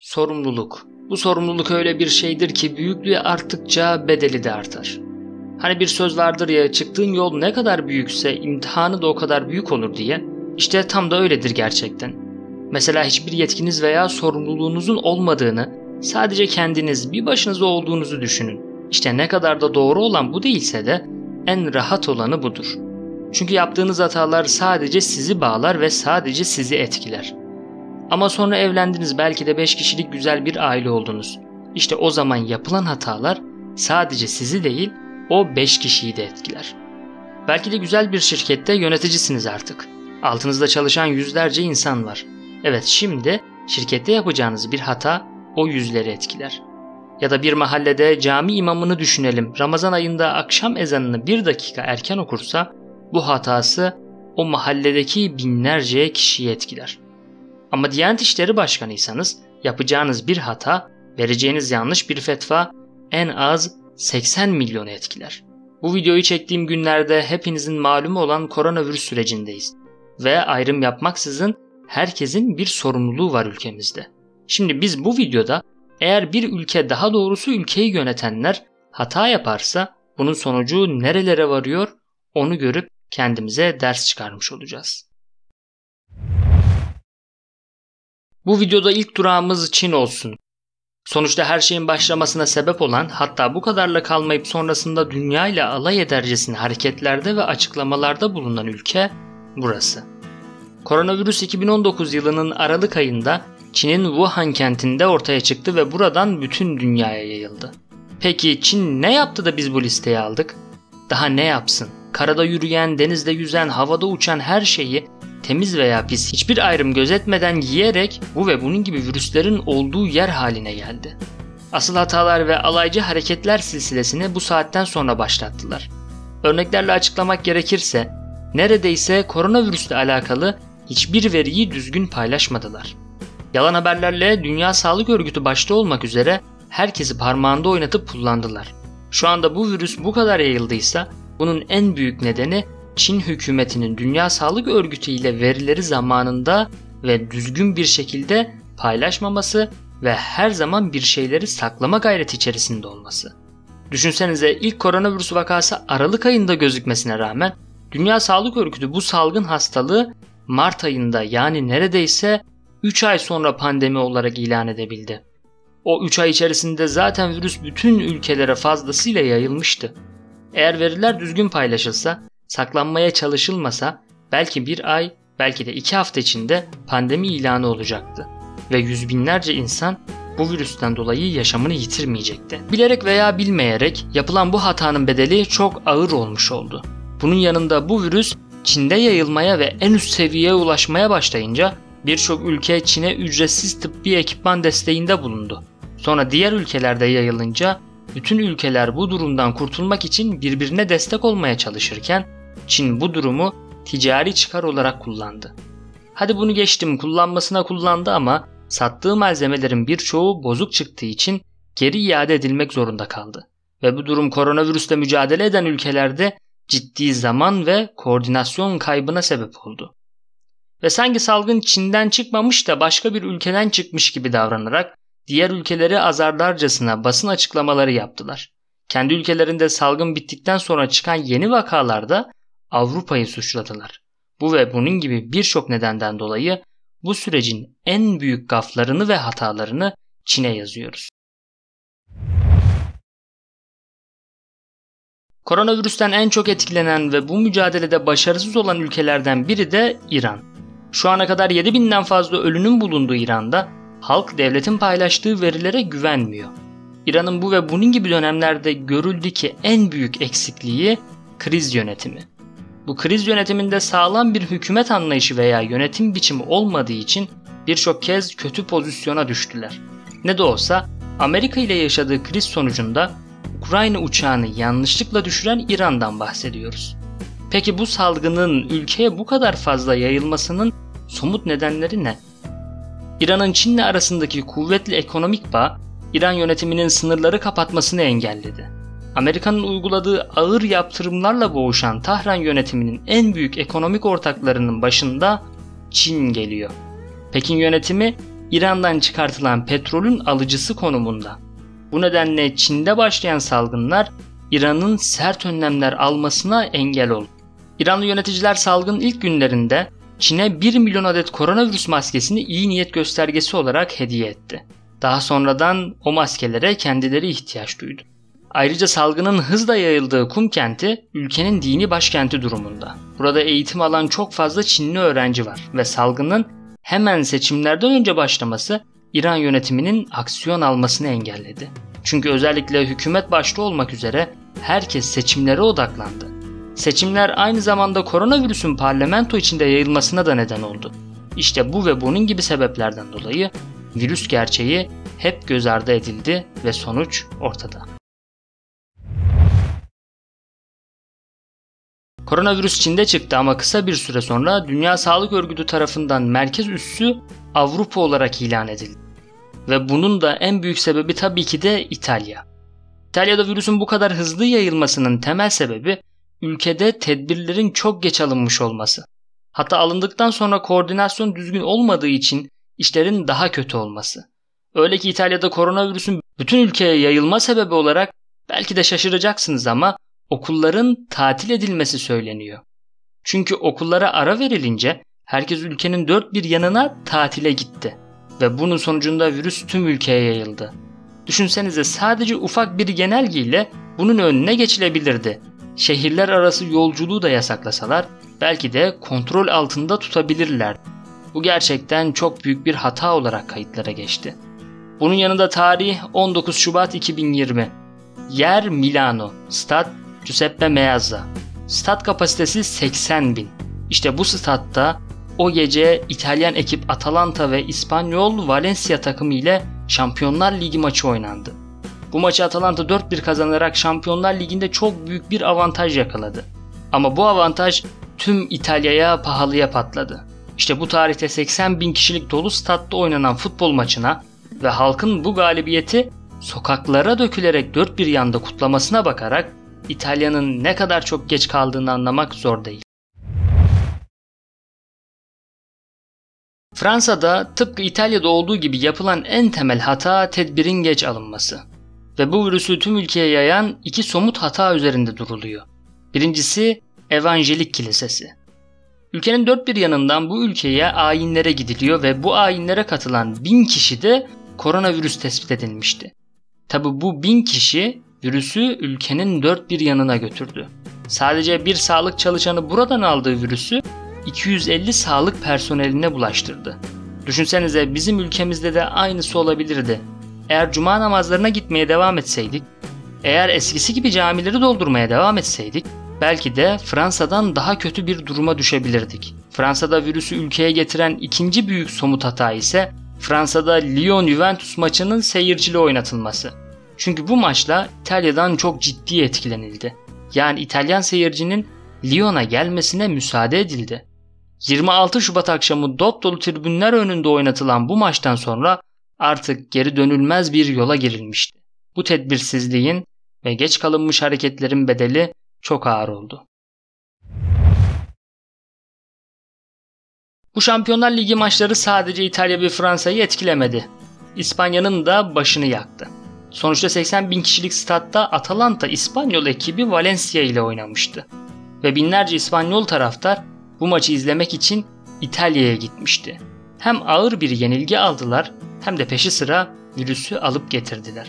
Sorumluluk. Bu sorumluluk öyle bir şeydir ki büyüklüğü arttıkça bedeli de artar. Hani bir söz vardır ya, çıktığın yol ne kadar büyükse imtihanı da o kadar büyük olur diye. İşte tam da öyledir gerçekten. Mesela hiçbir yetkiniz veya sorumluluğunuzun olmadığını, sadece kendiniz bir başınıza olduğunuzu düşünün. İşte ne kadar da doğru olan bu değilse de en rahat olanı budur. Çünkü yaptığınız hatalar sadece sizi bağlar ve sadece sizi etkiler. Ama sonra evlendiniz, belki de 5 kişilik güzel bir aile oldunuz. İşte o zaman yapılan hatalar sadece sizi değil, o 5 kişiyi de etkiler. Belki de güzel bir şirkette yöneticisiniz artık. Altınızda çalışan yüzlerce insan var. Evet, şimdi şirkette yapacağınız bir hata o yüzleri etkiler. Ya da bir mahallede cami imamını düşünelim. Ramazan ayında akşam ezanını 1 dakika erken okursa bu hatası o mahalledeki binlerce kişiyi etkiler. Ama Diyanet İşleri Başkanıysanız yapacağınız bir hata, vereceğiniz yanlış bir fetva en az 80 milyonu etkiler. Bu videoyu çektiğim günlerde hepinizin malumu olan koronavirüs sürecindeyiz. Ve ayrım yapmaksızın herkesin bir sorumluluğu var ülkemizde. Şimdi biz bu videoda eğer bir ülke, daha doğrusu ülkeyi yönetenler hata yaparsa bunun sonucu nerelere varıyor onu görüp kendimize ders çıkarmış olacağız. Bu videoda ilk durağımız Çin olsun. Sonuçta her şeyin başlamasına sebep olan, hatta bu kadarla kalmayıp sonrasında dünyayla alay edercesine hareketlerde ve açıklamalarda bulunan ülke burası. Koronavirüs 2019 yılının Aralık ayında Çin'in Wuhan kentinde ortaya çıktı ve buradan bütün dünyaya yayıldı. Peki Çin ne yaptı da biz bu listeye aldık? Daha ne yapsın? Karada yürüyen, denizde yüzen, havada uçan her şeyi temiz veya pis hiçbir ayrım gözetmeden yiyerek bu ve bunun gibi virüslerin olduğu yer haline geldi. Asıl hatalar ve alaycı hareketler silsilesini bu saatten sonra başlattılar. Örneklerle açıklamak gerekirse neredeyse koronavirüsle alakalı hiçbir veriyi düzgün paylaşmadılar. Yalan haberlerle Dünya Sağlık Örgütü başta olmak üzere herkesi parmağında oynatıp kullandılar. Şu anda bu virüs bu kadar yayıldıysa bunun en büyük nedeni Çin hükümetinin Dünya Sağlık Örgütü ile verileri zamanında ve düzgün bir şekilde paylaşmaması ve her zaman bir şeyleri saklama gayreti içerisinde olması. Düşünsenize, ilk koronavirüs vakası Aralık ayında gözükmesine rağmen Dünya Sağlık Örgütü bu salgın hastalığı Mart ayında, yani neredeyse 3 ay sonra pandemi olarak ilan edebildi. O 3 ay içerisinde zaten virüs bütün ülkelere fazlasıyla yayılmıştı. Eğer veriler düzgün paylaşılsa, saklanmaya çalışılmasa belki bir ay, belki de 2 hafta içinde pandemi ilanı olacaktı. Ve yüz binlerce insan bu virüsten dolayı yaşamını yitirmeyecekti. Bilerek veya bilmeyerek yapılan bu hatanın bedeli çok ağır olmuş oldu. Bunun yanında bu virüs Çin'de yayılmaya ve en üst seviyeye ulaşmaya başlayınca birçok ülke Çin'e ücretsiz tıbbi ekipman desteğinde bulundu. Sonra diğer ülkelerde yayılınca bütün ülkeler bu durumdan kurtulmak için birbirine destek olmaya çalışırken Çin bu durumu ticari çıkar olarak kullandı. Hadi bunu geçtim, kullanmasına kullandı ama sattığı malzemelerin birçoğu bozuk çıktığı için geri iade edilmek zorunda kaldı. Ve bu durum koronavirüsle mücadele eden ülkelerde ciddi zaman ve koordinasyon kaybına sebep oldu. Ve sanki salgın Çin'den çıkmamış da başka bir ülkeden çıkmış gibi davranarak diğer ülkeleri azarlarcasına basın açıklamaları yaptılar. Kendi ülkelerinde salgın bittikten sonra çıkan yeni vakalarda Avrupa'yı suçladılar. Bu ve bunun gibi birçok nedenden dolayı bu sürecin en büyük gaflarını ve hatalarını Çin'e yazıyoruz. Koronavirüsten en çok etkilenen ve bu mücadelede başarısız olan ülkelerden biri de İran. Şu ana kadar 7000'den fazla ölünün bulunduğu İran'da halk devletin paylaştığı verilere güvenmiyor. İran'ın bu ve bunun gibi dönemlerde görüldü ki en büyük eksikliği kriz yönetimi. Bu kriz yönetiminde sağlam bir hükümet anlayışı veya yönetim biçimi olmadığı için birçok kez kötü pozisyona düştüler. Ne de olsa Amerika ile yaşadığı kriz sonucunda Ukrayna uçağını yanlışlıkla düşüren İran'dan bahsediyoruz. Peki bu salgının ülkeye bu kadar fazla yayılmasının somut nedenleri ne? İran'ın Çin'le arasındaki kuvvetli ekonomik bağ, İran yönetiminin sınırları kapatmasını engelledi. Amerika'nın uyguladığı ağır yaptırımlarla boğuşan Tahran yönetiminin en büyük ekonomik ortaklarının başında Çin geliyor. Pekin yönetimi İran'dan çıkartılan petrolün alıcısı konumunda. Bu nedenle Çin'de başlayan salgınlar İran'ın sert önlemler almasına engel oldu. İranlı yöneticiler salgının ilk günlerinde Çin'e 1 milyon adet koronavirüs maskesini iyi niyet göstergesi olarak hediye etti. Daha sonradan o maskelere kendileri ihtiyaç duydu. Ayrıca salgının hızla yayıldığı Kum kenti ülkenin dini başkenti durumunda. Burada eğitim alan çok fazla Çinli öğrenci var ve salgının hemen seçimlerden önce başlaması İran yönetiminin aksiyon almasını engelledi. Çünkü özellikle hükümet başta olmak üzere herkes seçimlere odaklandı. Seçimler aynı zamanda koronavirüsün parlamento içinde yayılmasına da neden oldu. İşte bu ve bunun gibi sebeplerden dolayı virüs gerçeği hep göz ardı edildi ve sonuç ortada. Koronavirüs Çin'de çıktı ama kısa bir süre sonra Dünya Sağlık Örgütü tarafından merkez üssü Avrupa olarak ilan edildi. Ve bunun da en büyük sebebi tabii ki de İtalya. İtalya'da virüsün bu kadar hızlı yayılmasının temel sebebi ülkede tedbirlerin çok geç alınmış olması. Hatta alındıktan sonra koordinasyon düzgün olmadığı için işlerin daha kötü olması. Öyle ki İtalya'da koronavirüsün bütün ülkeye yayılma sebebi olarak belki de şaşıracaksınız ama okulların tatil edilmesi söyleniyor. Çünkü okullara ara verilince herkes ülkenin dört bir yanına tatile gitti. Ve bunun sonucunda virüs tüm ülkeye yayıldı. Düşünsenize sadece ufak bir genelgeyle bunun önüne geçilebilirdi. Şehirler arası yolculuğu da yasaklasalar belki de kontrol altında tutabilirlerdi. Bu gerçekten çok büyük bir hata olarak kayıtlara geçti. Bunun yanında tarih 19 Şubat 2020. Yer Milano, stat Giuseppe Meazza. Stat kapasitesi 80.000. İşte bu statta o gece İtalyan ekip Atalanta ve İspanyol Valencia takımı ile Şampiyonlar Ligi maçı oynandı. Bu maçı Atalanta 4-1 kazanarak Şampiyonlar Ligi'nde çok büyük bir avantaj yakaladı. Ama bu avantaj tüm İtalya'ya pahalıya patladı. İşte bu tarihte 80.000 kişilik dolu statta oynanan futbol maçına ve halkın bu galibiyeti sokaklara dökülerek dört bir yanda kutlamasına bakarak İtalya'nın ne kadar çok geç kaldığını anlamak zor değil. Fransa'da tıpkı İtalya'da olduğu gibi yapılan en temel hata tedbirin geç alınması. Ve bu virüsü tüm ülkeye yayan iki somut hata üzerinde duruluyor. Birincisi Evangelik Kilisesi. Ülkenin dört bir yanından bu ülkeye ayinlere gidiliyor ve bu ayinlere katılan 1000 kişi de koronavirüs tespit edilmişti. Tabi bu 1000 kişi virüsü ülkenin dört bir yanına götürdü. Sadece bir sağlık çalışanı buradan aldığı virüsü 250 sağlık personeline bulaştırdı. Düşünsenize bizim ülkemizde de aynısı olabilirdi. Eğer cuma namazlarına gitmeye devam etseydik, eğer eskisi gibi camileri doldurmaya devam etseydik, belki de Fransa'dan daha kötü bir duruma düşebilirdik. Fransa'da virüsü ülkeye getiren ikinci büyük somut hata ise Fransa'da Lyon-Juventus maçının seyircili oynatılması. Çünkü bu maçla İtalya'dan çok ciddi etkilenildi. Yani İtalyan seyircinin Lyon'a gelmesine müsaade edildi. 26 Şubat akşamı dop dolu tribünler önünde oynatılan bu maçtan sonra artık geri dönülmez bir yola girilmişti. Bu tedbirsizliğin ve geç kalınmış hareketlerin bedeli çok ağır oldu. Bu Şampiyonlar Ligi maçları sadece İtalya ve Fransa'yı etkilemedi. İspanya'nın da başını yaktı. Sonuçta 80.000 kişilik statta Atalanta İspanyol ekibi Valencia ile oynamıştı. Ve binlerce İspanyol taraftar bu maçı izlemek için İtalya'ya gitmişti. Hem ağır bir yenilgi aldılar hem de peşi sıra virüsü alıp getirdiler.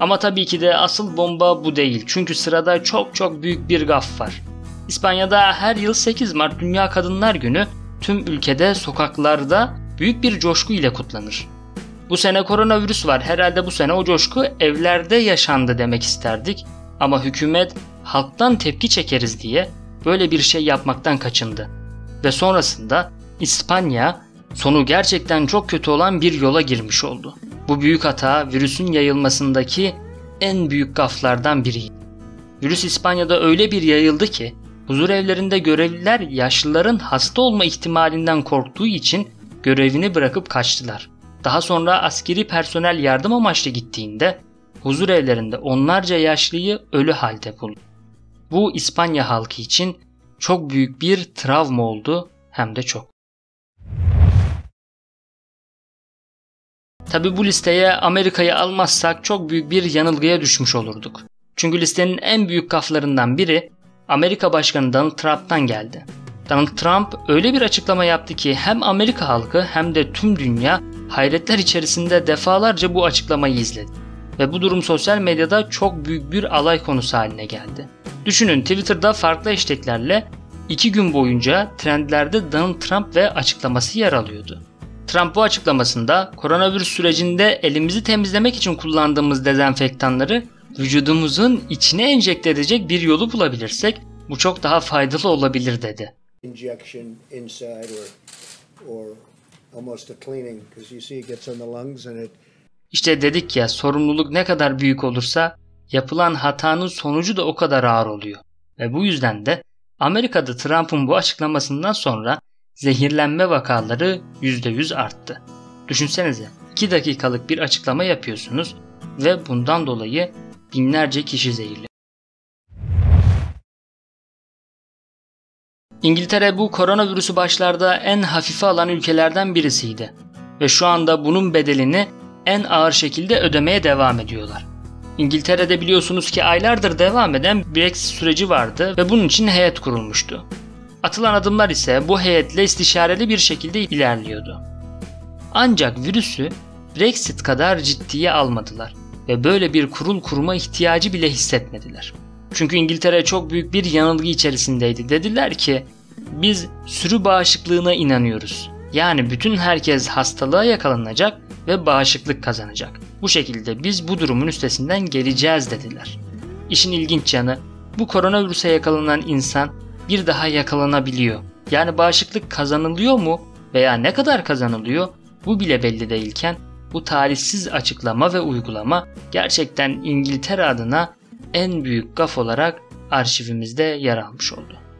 Ama tabii ki de asıl bomba bu değil. Çünkü sırada çok büyük bir gaf var. İspanya'da her yıl 8 Mart Dünya Kadınlar Günü tüm ülkede sokaklarda büyük bir coşku ile kutlanır. Bu sene koronavirüs var. Herhalde bu sene o coşku evlerde yaşandı demek isterdik. Ama hükümet halktan tepki çekeriz diye böyle bir şey yapmaktan kaçındı. Ve sonrasında İspanya sonu gerçekten çok kötü olan bir yola girmiş oldu. Bu büyük hata virüsün yayılmasındaki en büyük gaflardan biriydi. Virüs İspanya'da öyle bir yayıldı ki huzurevlerinde görevliler yaşlıların hasta olma ihtimalinden korktuğu için görevini bırakıp kaçtılar. Daha sonra askeri personel yardım amaçlı gittiğinde huzurevlerinde onlarca yaşlıyı ölü halde buldu. Bu İspanya halkı için çok büyük bir travma oldu hem de çok. Tabi bu listeye Amerika'yı almazsak çok büyük bir yanılgıya düşmüş olurduk. Çünkü listenin en büyük kaflarından biri Amerika Başkanı Donald Trump'tan geldi. Donald Trump öyle bir açıklama yaptı ki hem Amerika halkı hem de tüm dünya hayretler içerisinde defalarca bu açıklamayı izledi. Ve bu durum sosyal medyada çok büyük bir alay konusu haline geldi. Düşünün, Twitter'da farklı hashtaglerle 2 gün boyunca trendlerde Donald Trump ve açıklaması yer alıyordu. Trump bu açıklamasında koronavirüs sürecinde elimizi temizlemek için kullandığımız dezenfektanları vücudumuzun içine enjekte edecek bir yolu bulabilirsek bu çok daha faydalı olabilir dedi. İşte dedik ya, sorumluluk ne kadar büyük olursa yapılan hatanın sonucu da o kadar ağır oluyor. Ve bu yüzden de Amerika'da Trump'ın bu açıklamasından sonra zehirlenme vakaları %100 arttı. Düşünsenize, 2 dakikalık bir açıklama yapıyorsunuz ve bundan dolayı binlerce kişi zehirleniyor. İngiltere bu koronavirüsü başlarda en hafife alan ülkelerden birisiydi ve şu anda bunun bedelini en ağır şekilde ödemeye devam ediyorlar. İngiltere'de biliyorsunuz ki aylardır devam eden Brexit süreci vardı ve bunun için heyet kurulmuştu. Atılan adımlar ise bu heyetle istişareli bir şekilde ilerliyordu. Ancak virüsü Brexit kadar ciddiye almadılar ve böyle bir kurul kurma ihtiyacı bile hissetmediler. Çünkü İngiltere çok büyük bir yanılgı içerisindeydi. Dediler ki biz sürü bağışıklığına inanıyoruz. Yani bütün herkes hastalığa yakalanacak ve bağışıklık kazanacak. Bu şekilde biz bu durumun üstesinden geleceğiz dediler. İşin ilginç yanı, bu koronavirüse yakalanan insan bir daha yakalanabiliyor. Yani bağışıklık kazanılıyor mu veya ne kadar kazanılıyor bu bile belli değilken bu talihsiz açıklama ve uygulama gerçekten İngiltere adına en büyük gaf olarak arşivimizde yer almış oldu.